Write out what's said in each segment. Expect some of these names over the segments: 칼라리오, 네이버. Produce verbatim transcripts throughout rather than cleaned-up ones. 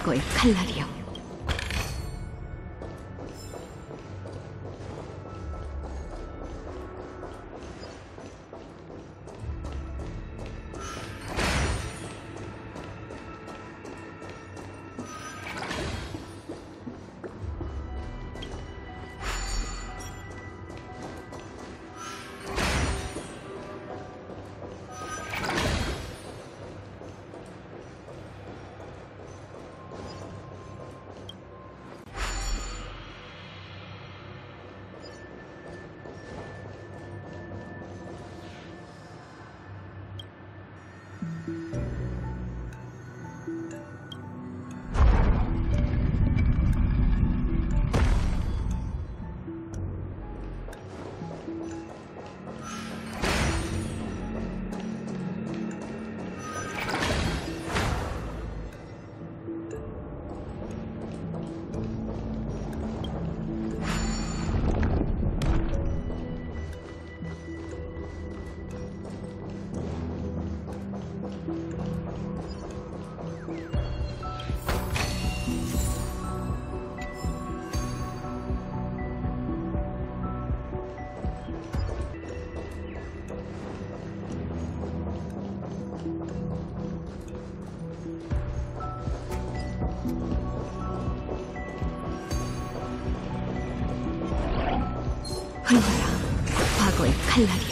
과거의 칼라리오. 흘러라, 과거의 칼날이여. 흘러라, 과거의 칼날이여.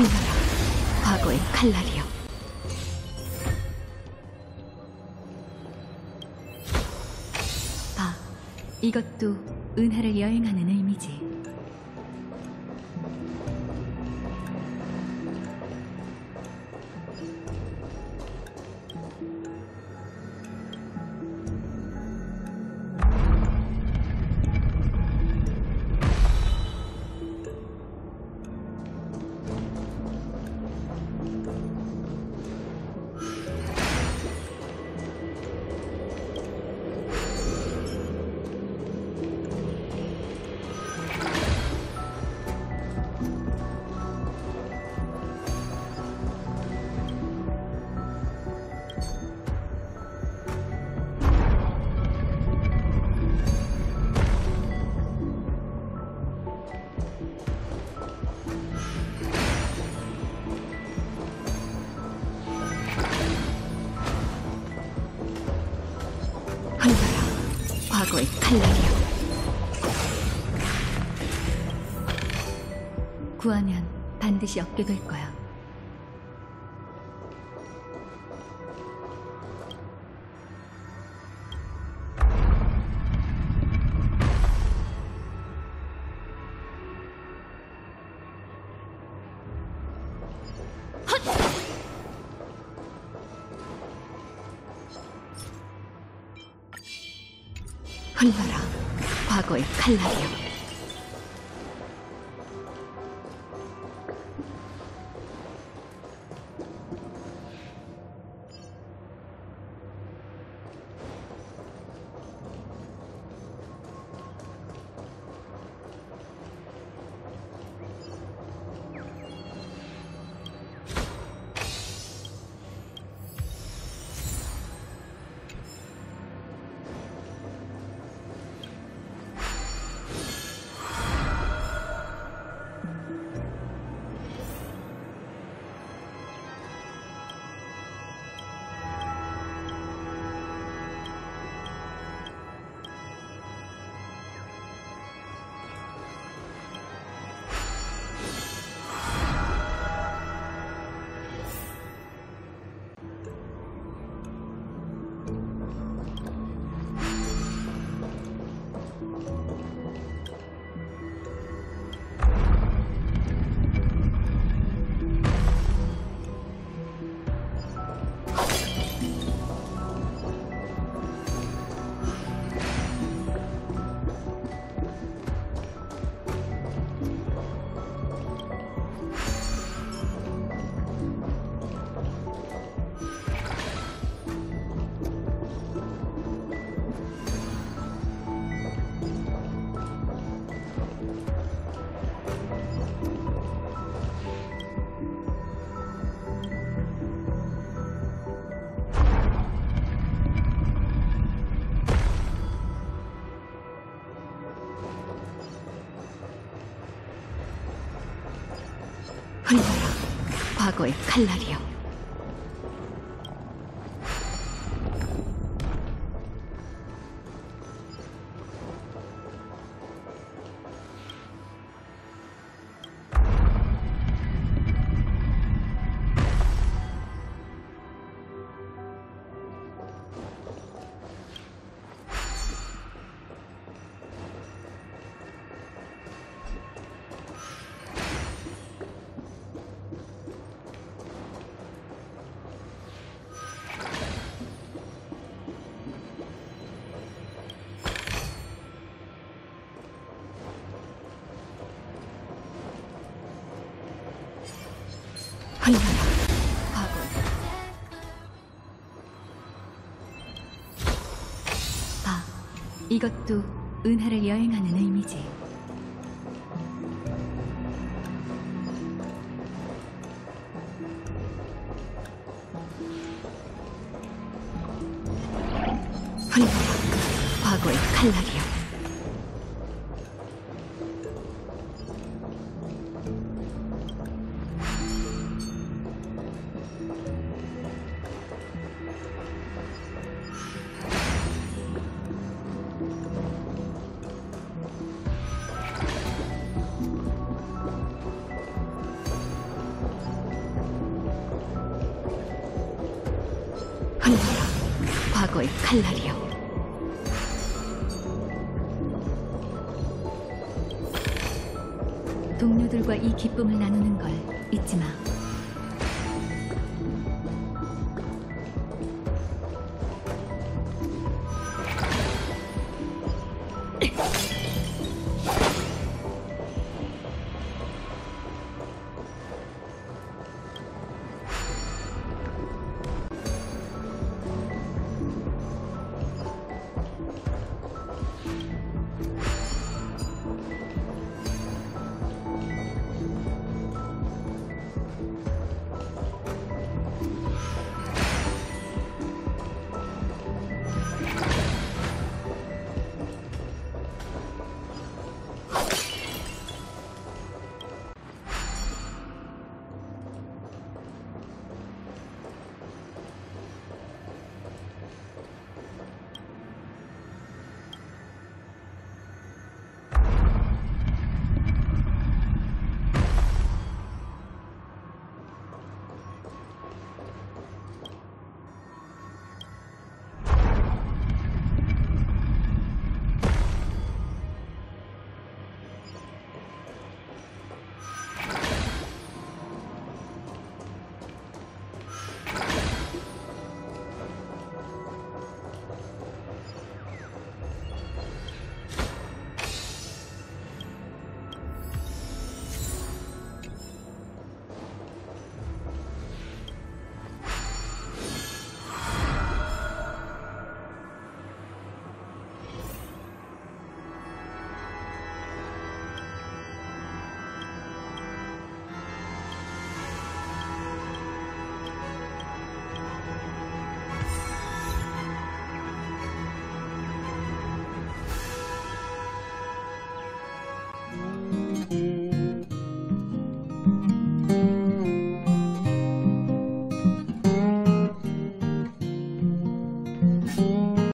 흘러라, 과거의 칼날이여. 봐, 이것도 은하를 여행하는 의미지. 환멸아, 과거의 칼라리오. 구하면 반드시 얻게 될 거야. 흘러라, 과거의 칼라리오. 흘러라, 과거의 칼라리오. 흘러라, 과거의 바, 이것도 은하를 여행하는 의미지. 흘러라, 과거의 칼라리오. 흘러라, 과거의 칼라리오. 동료들과 이 기쁨을 나누는 걸 잊지 마.